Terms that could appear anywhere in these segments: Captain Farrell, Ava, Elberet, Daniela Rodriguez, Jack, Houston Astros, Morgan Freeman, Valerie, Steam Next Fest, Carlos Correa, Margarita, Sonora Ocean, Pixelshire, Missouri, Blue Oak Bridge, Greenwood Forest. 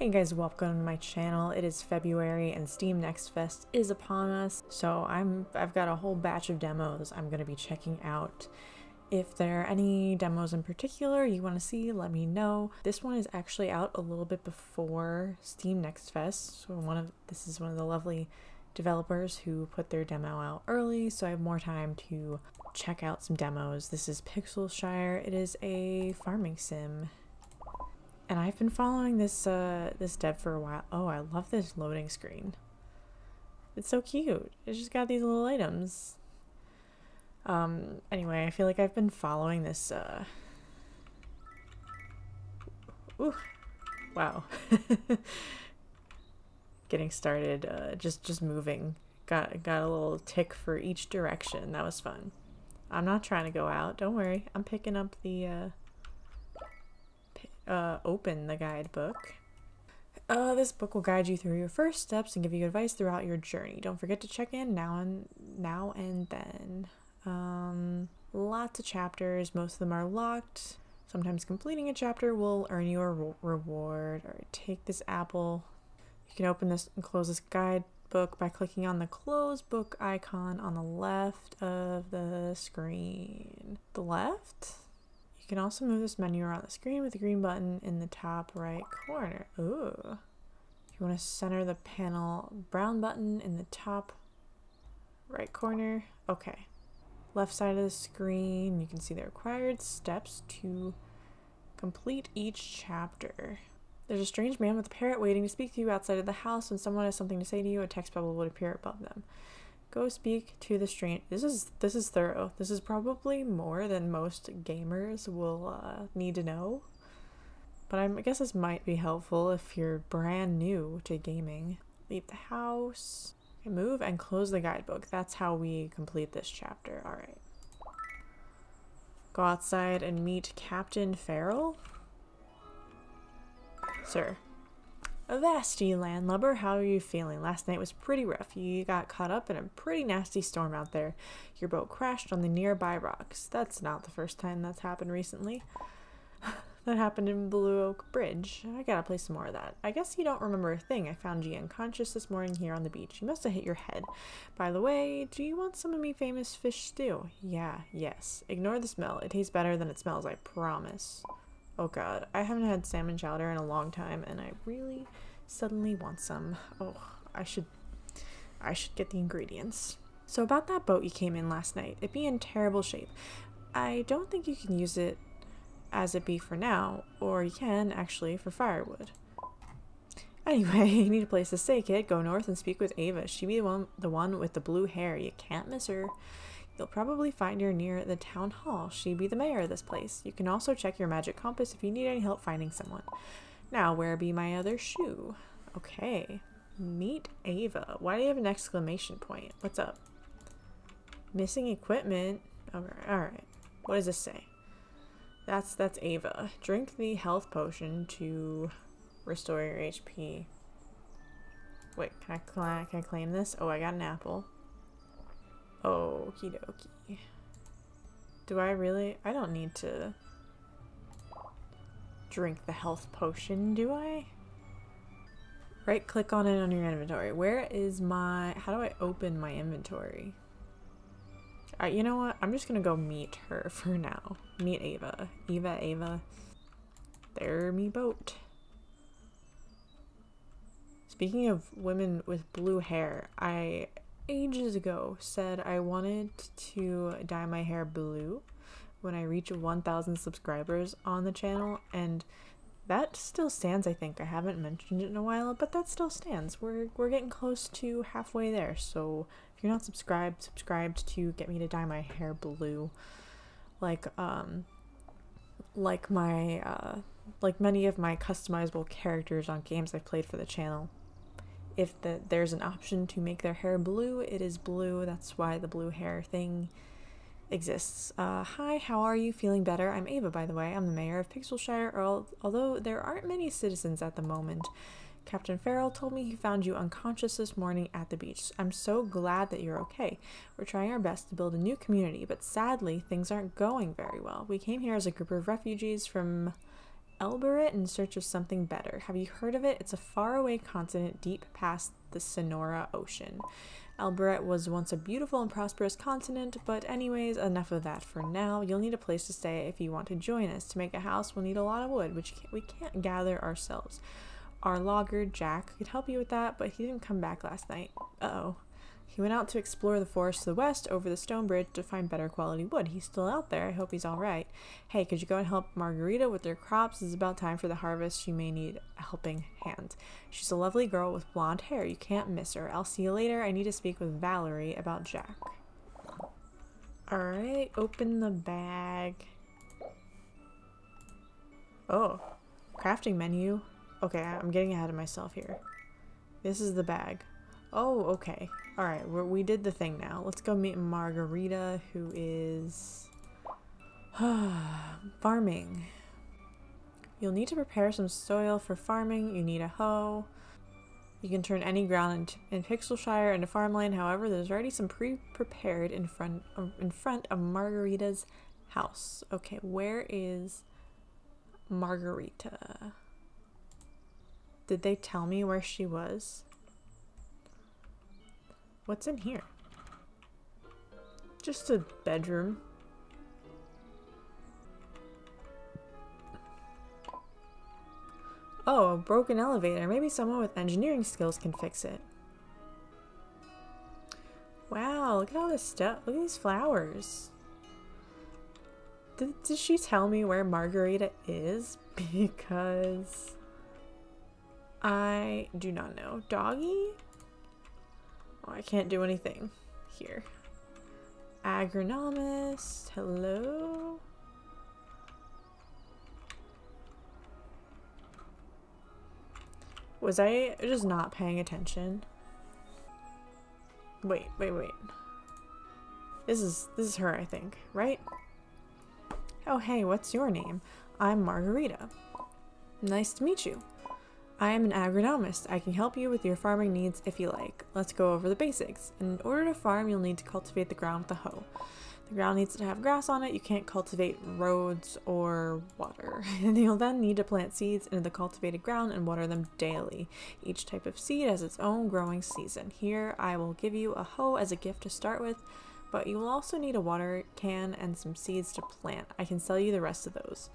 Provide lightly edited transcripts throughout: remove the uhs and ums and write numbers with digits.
Hey guys, welcome to my channel. It is February and Steam Next Fest is upon us, so I've got a whole batch of demos I'm going to be checking out. If there are any demos in particular you want to see, let me know. This one is actually out a little bit before Steam Next Fest, so this is one of the lovely developers who put their demo out early, so I have more time to check out some demos. This is Pixelshire. It is a farming sim. And I've been following this dev for a while. Oh, I love this loading screen. It's so cute. It's just got these little items. Anyway, I feel like I've been following this, Ooh. Wow. Getting started, just moving. Got a little tick for each direction. That was fun. I'm not trying to go out. Don't worry. I'm picking up the, open the guidebook. This book will guide you through your first steps and give you advice throughout your journey. Don't forget to check in now and then. Lots of chapters. Most of them are locked. Sometimes completing a chapter will earn you a reward. All right, take this apple. You can open this and close this guidebook by clicking on the close book icon on the left of the screen. The left? You can also move this menu around the screen with the green button in the top right corner. Ooh. If you want to center the panel, brown button in the top right corner. Okay. Left side of the screen, you can see the required steps to complete each chapter. There's a strange man with a parrot waiting to speak to you outside of the house. When someone has something to say to you, a text bubble would appear above them. Go speak to the stranger. This is thorough. This is probably more than most gamers will need to know, but I guess this might be helpful if you're brand new to gaming. Leave the house. Okay, move and close the guidebook. That's how we complete this chapter. All right. Go outside and meet Captain Farrell. Sir. Avasti, landlubber, how are you feeling? Last night was pretty rough. You got caught up in a pretty nasty storm out there. Your boat crashed on the nearby rocks. That's not the first time that's happened recently. That happened in Blue Oak Bridge. I gotta play some more of that. I guess you don't remember a thing. I found you unconscious this morning here on the beach. You must have hit your head. By the way, do you want some of me famous fish stew? Yeah, yes. Ignore the smell. It tastes better than it smells, I promise. Oh god, I haven't had salmon chowder in a long time and I really suddenly want some. Oh, I should get the ingredients. So about that boat you came in last night, it'd be in terrible shape. I don't think you can use it as it be for now, or you can actually for firewood. Anyway, you need a place to stay, kid. Go north and speak with Ava. She be the one with the blue hair. You can't miss her. You'll probably find her near the town hall. She be the mayor of this place. You can also check your magic compass if you need any help finding someone. Now, where be my other shoe? Okay. Meet Ava. Why do you have an exclamation point? What's up? Missing equipment. Alright. What does this say? That's Ava. Drink the health potion to restore your HP. Wait, can I claim this? Oh, I got an apple. Okie dokie. Do I really? I don't need to drink the health potion, do I? Right click on it on your inventory. Where is my... How do I open my inventory? You know what? I'm just gonna go meet her for now. Meet Ava. Ava. There me boat. Speaking of women with blue hair, I... ages ago said I wanted to dye my hair blue when I reach 1,000 subscribers on the channel, and that still stands. I think I haven't mentioned it in a while, but that still stands. We're getting close to halfway there, so if you're not subscribed to get me to dye my hair blue, like many of my customizable characters on games I've played for the channel. If there's an option to make their hair blue, it is blue. That's why the blue hair thing exists. Hi, how are you? Feeling better? I'm Ava, by the way. I'm the mayor of Pixelshire, although there aren't many citizens at the moment. Captain Farrell told me he found you unconscious this morning at the beach. I'm so glad that you're okay. We're trying our best to build a new community, but sadly, things aren't going very well. We came here as a group of refugees from Elberet in search of something better. Have you heard of it? It's a faraway continent deep past the Sonora Ocean. Elberet was once a beautiful and prosperous continent, but anyways, enough of that for now. You'll need a place to stay if you want to join us. To make a house, we'll need a lot of wood, which we can't gather ourselves. Our logger, Jack, could help you with that, but he didn't come back last night. Uh-oh. He went out to explore the forest to the west over the stone bridge to find better quality wood. He's still out there. I hope he's all right. Hey, could you go and help Margarita with their crops? It's about time for the harvest. She may need a helping hand. She's a lovely girl with blonde hair. You can't miss her. I'll see you later. I need to speak with Valerie about Jack. Alright, open the bag. Oh, crafting menu. Okay, I'm getting ahead of myself here. This is the bag. Oh, okay. Alright, we did the thing now. Let's go meet Margarita, who is... farming. You'll need to prepare some soil for farming. You need a hoe. You can turn any ground in Pixelshire into farmland. However, there's already some pre-prepared in front of Margarita's house. Okay, where is Margarita? Did they tell me where she was? What's in here? Just a bedroom. Oh, a broken elevator. Maybe someone with engineering skills can fix it. Wow, look at all this stuff. Look at these flowers. Did she tell me where Margarita is? Because I do not know. Doggy? Oh, I can't do anything here. Agronomist, hello? Was I just not paying attention? Wait. This is her, I think, right? Oh, hey, what's your name? I'm Margarita. Nice to meet you. I am an agronomist. I can help you with your farming needs if you like. Let's go over the basics. In order to farm, you'll need to cultivate the ground with a hoe. The ground needs to have grass on it. You can't cultivate roads or water. And you'll then need to plant seeds into the cultivated ground and water them daily. Each type of seed has its own growing season. Here, I will give you a hoe as a gift to start with, but you will also need a water can and some seeds to plant. I can sell you the rest of those.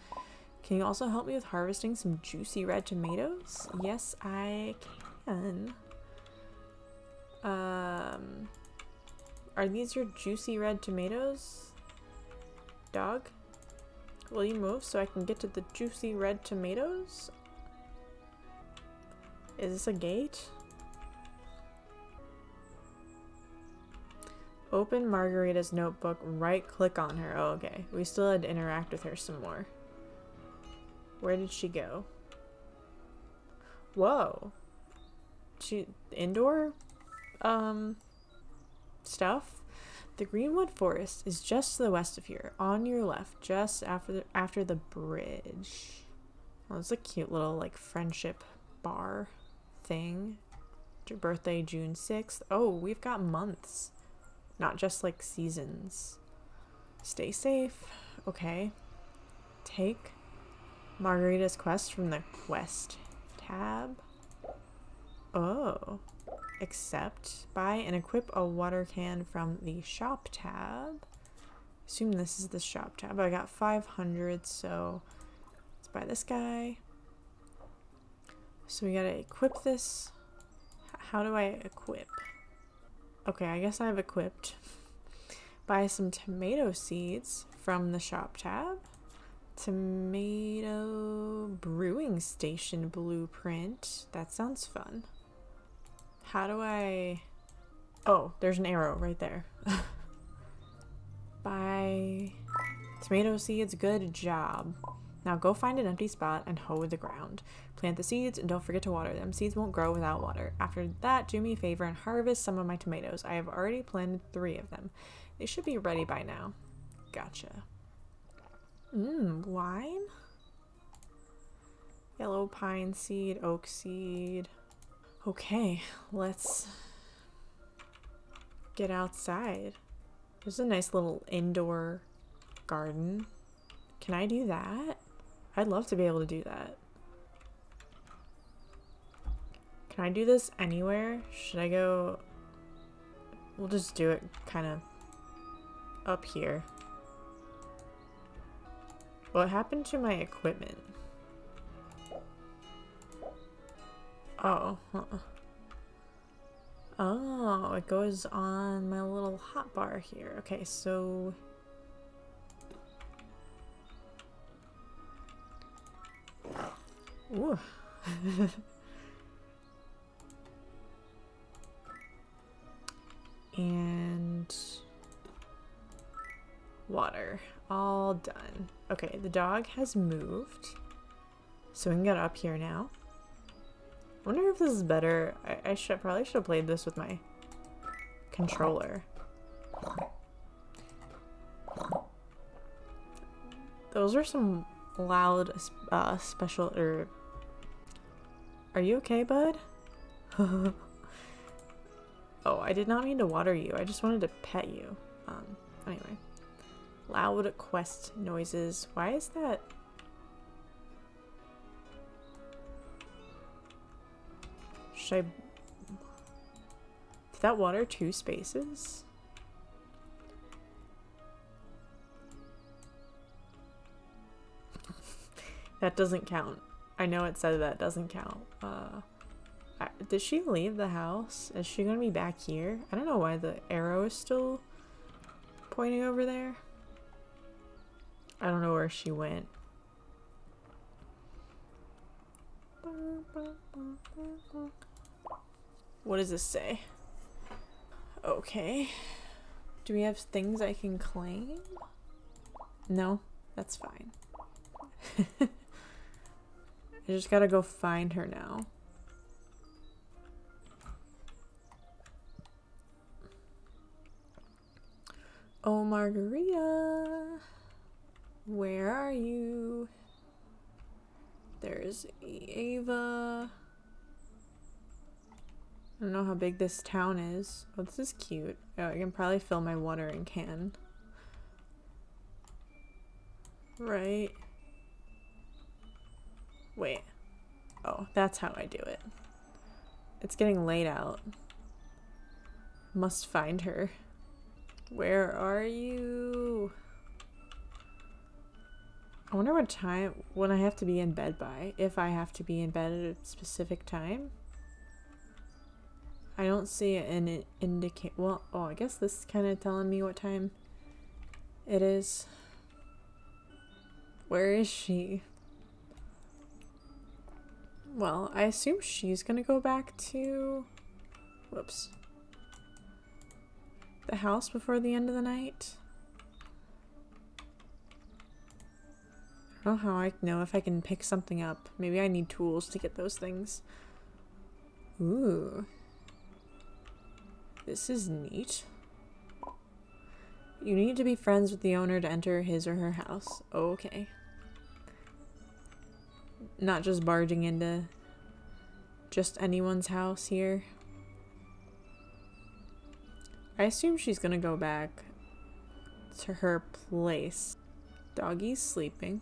Can you also help me with harvesting some juicy red tomatoes? Yes, I can. Are these your juicy red tomatoes? Dog? Will you move so I can get to the juicy red tomatoes? Is this a gate? Open Margarita's notebook, right-click on her. Oh, okay. We still had to interact with her some more. Where did she go? Whoa. She indoor stuff. The Greenwood Forest is just to the west of here, on your left, just after the bridge. Oh, it's a cute little like friendship bar thing. Your birthday June 6th. Oh, we've got months, not just like seasons. Stay safe. Okay. Take Margarita's quest from the quest tab. Oh, accept, buy and equip a water can from the shop tab. Assume this is the shop tab. I got 500, so let's buy this guy. So we gotta equip this. How do I equip? Okay, I guess I've equipped. Buy some tomato seeds from the shop tab. Tomato brewing station blueprint. That sounds fun. How do I... Oh, there's an arrow right there. Buy tomato seeds. Good job. Now go find an empty spot and hoe the ground. Plant the seeds and don't forget to water them. Seeds won't grow without water. After that, do me a favor and harvest some of my tomatoes. I have already planted 3 of them. They should be ready by now. Gotcha. Mmm, wine? Yellow pine seed, oak seed. Okay, let's get outside. There's a nice little indoor garden. Can I do that? I'd love to be able to do that. Can I do this anywhere? Should I go... We'll just do it kind of up here. What happened to my equipment? Oh. Oh, it goes on my little hotbar here. Okay, so... Ooh. And water. All done. Okay, the dog has moved. So we can get up here now. I wonder if this is better. I probably should have played this with my controller. Those are some loud special... Are you okay, bud? Oh, I did not mean to water you. I just wanted to pet you. Anyway. Loud quest noises. Why is that? Should I... Did that water two spaces? That doesn't count. I know it said that doesn't count. Did she leave the house? Is she gonna be back here? I don't know why the arrow is still pointing over there. I don't know where she went. What does this say? Okay. Do we have things I can claim? No, that's fine. I just gotta go find her now. Oh, Margarita, where are you? There's Ava. I don't know how big this town is. Oh, this is cute. Oh, I can probably fill my watering can. Right. Wait. Oh, that's how I do it. It's getting laid out. Must find her. Where are you? I wonder what time, when I have to be in bed by, if I have to be in bed at a specific time. I don't see an indicate. Well, oh, I guess this is kind of telling me what time it is. Where is she? Well, I assume she's gonna go back to, whoops, the house before the end of the night. I don't know how I know if I can pick something up. Maybe I need tools to get those things. Ooh. This is neat. You need to be friends with the owner to enter his or her house. Okay. Not just barging into just anyone's house here. I assume she's gonna go back to her place. Doggy's sleeping.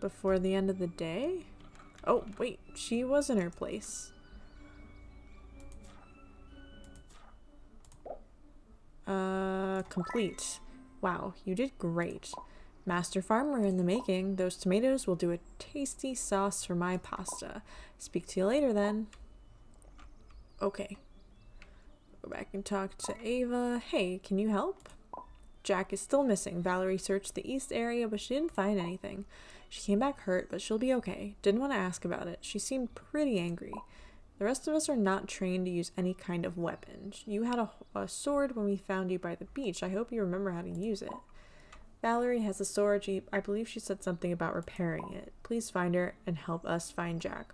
Before the end of the day? Oh, wait, she was in her place. Complete. Wow, you did great. Master farmer in the making. Those tomatoes will do a tasty sauce for my pasta. Speak to you later then. Okay. Go back and talk to Ava. Hey, can you help? Jack is still missing. Valerie searched the east area, but she didn't find anything. She came back hurt, but she'll be okay. Didn't want to ask about it. She seemed pretty angry. The rest of us are not trained to use any kind of weapon. You had a sword when we found you by the beach. I hope you remember how to use it. Valerie has a sword. I believe she said something about repairing it. Please find her and help us find Jack.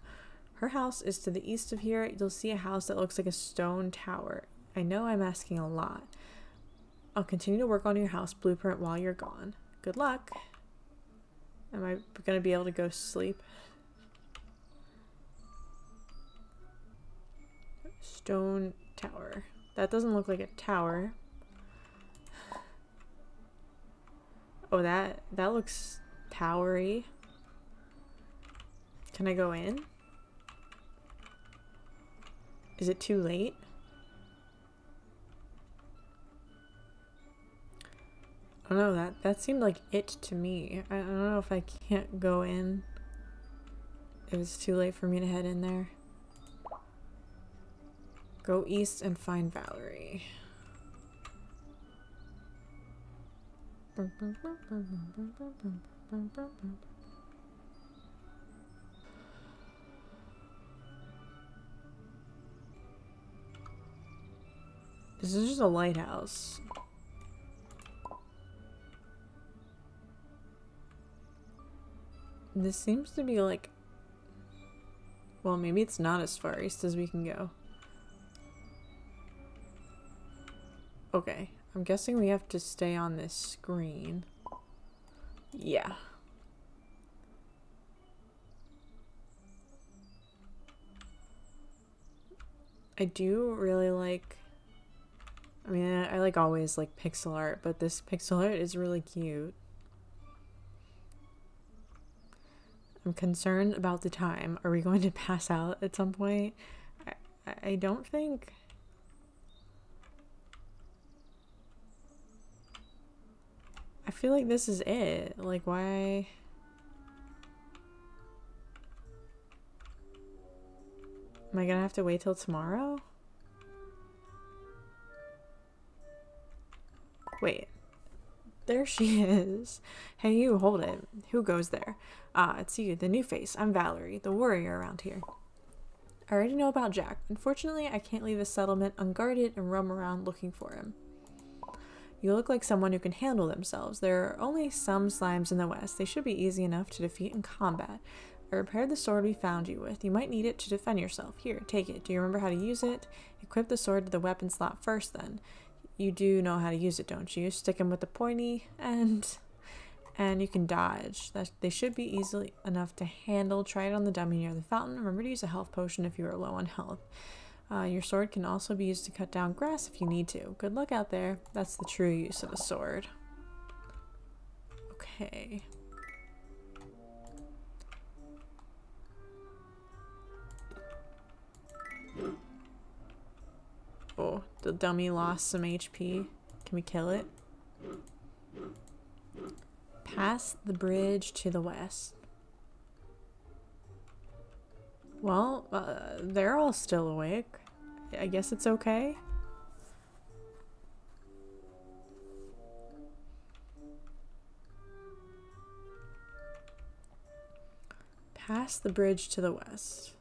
Her house is to the east of here. You'll see a house that looks like a stone tower. I know I'm asking a lot. I'll continue to work on your house blueprint while you're gone. Good luck. Am I gonna be able to go sleep? Stone tower. That doesn't look like a tower. Oh, that looks towery. Can I go in? Is it too late? I don't know, that seemed like it to me. I don't know if I can't go in. It was too late for me to head in there. Go east and find Valerie. This is just a lighthouse. This seems to be like... Well, maybe it's not as far east as we can go. Okay, I'm guessing we have to stay on this screen. Yeah. I do really like... I mean, I like always like pixel art, but this pixel art is really cute. I'm concerned about the time. Are we going to pass out at some point? I don't think... I feel like this is it. Like, why... Am I gonna have to wait till tomorrow? Wait. There she is. Hey, you, hold it. Who goes there? Ah, it's you, the new face. I'm Valerie, the warrior around here. I already know about Jack. Unfortunately, I can't leave a settlement unguarded and roam around looking for him. You look like someone who can handle themselves. There are only some slimes in the west. They should be easy enough to defeat in combat. I repaired the sword we found you with. You might need it to defend yourself. Here, take it. Do you remember how to use it? Equip the sword to the weapon slot first, then. You do know how to use it, don't you? Stick him with the pointy end, and you can dodge. They should be easily enough to handle. Try it on the dummy near the fountain. Remember to use a health potion if you are low on health. Your sword can also be used to cut down grass if you need to. Good luck out there. That's the true use of a sword. Okay. Oh, the dummy lost some HP. Can we kill it? Pass the bridge to the west. Well, they're all still awake. I guess it's okay. Pass the bridge to the west.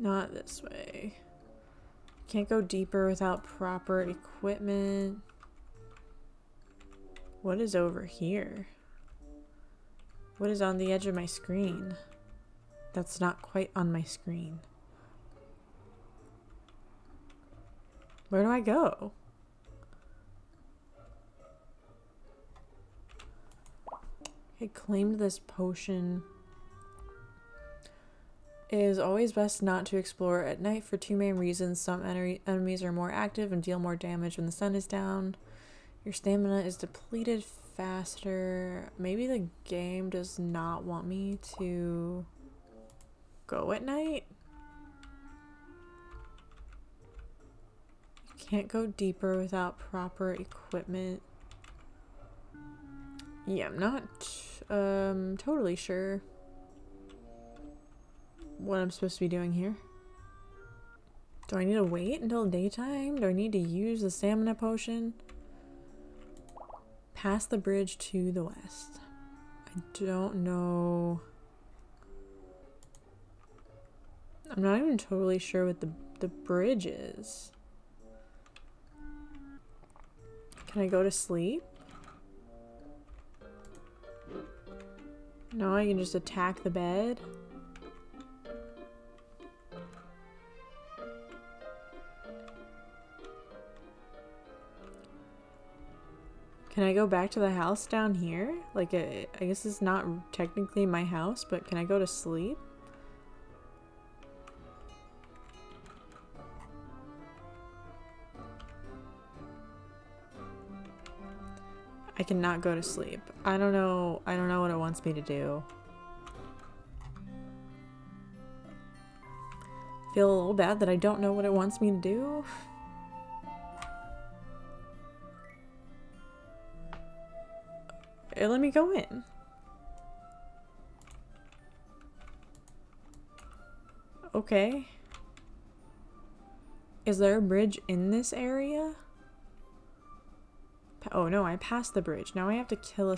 Not this way. Can't go deeper without proper equipment. What is over here? What is on the edge of my screen? That's not quite on my screen. Where do I go? I claimed this potion. It is always best not to explore at night for two main reasons. Some enemies are more active and deal more damage when the sun is down. Your stamina is depleted faster. Maybe the game does not want me to go at night? You can't go deeper without proper equipment. Yeah, I'm not totally sure what I'm supposed to be doing here. Do I need to wait until daytime? Do I need to use the stamina potion? Pass the bridge to the west. I don't know. I'm not even totally sure what the bridge is. Can I go to sleep? No, I can just attack the bed. Can I go back to the house down here? Like, I guess it's not technically my house, but can I go to sleep? I cannot go to sleep. I don't know what it wants me to do. Feel a little bad that I don't know what it wants me to do. It let me go in. Okay. Is there a bridge in this area? Oh no, I passed the bridge. Now I have to kill a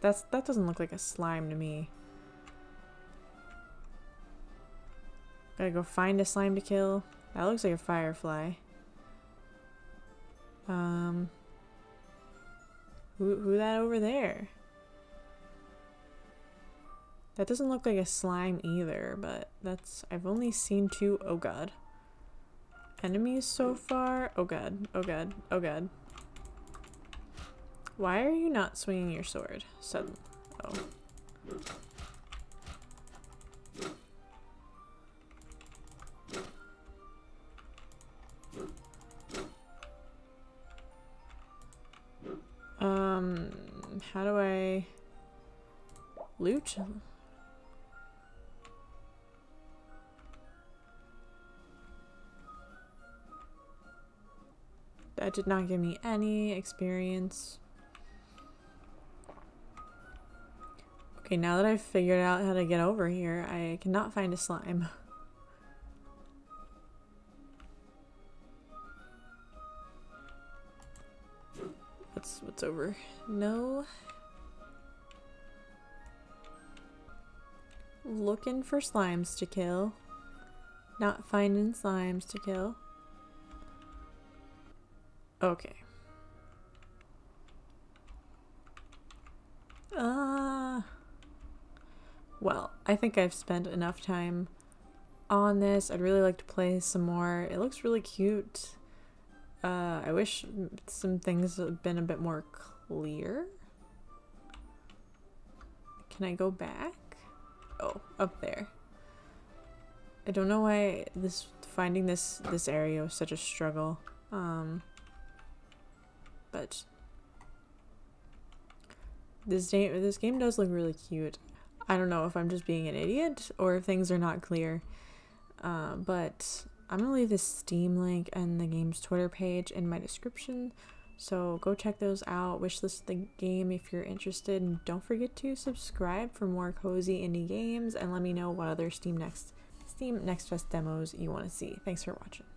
that doesn't look like a slime to me. Gotta go find a slime to kill. That looks like a firefly. Who that over there? That doesn't look like a slime either, but that's... I've only seen two... Oh god. Enemies so far? Oh god. Oh god. Oh god. Why are you not swinging your sword? Suddenly. Oh. How do I loot? That did not give me any experience. Okay, now that I've figured out how to get over here, I cannot find a slime. What's over? No. Looking for slimes to kill. Not finding slimes to kill. Okay. Well, I think I've spent enough time on this. I'd really like to play some more. It looks really cute. I wish some things had been a bit more clear. Can I go back? Oh, up there. I don't know why finding this area was such a struggle. But this game does look really cute. I don't know if I'm just being an idiot or if things are not clear. But I'm gonna leave the Steam link and the game's Twitter page in my description, so go check those out. Wishlist the game if you're interested, and don't forget to subscribe for more cozy indie games, and let me know what other Steam Next Fest demos you want to see. Thanks for watching.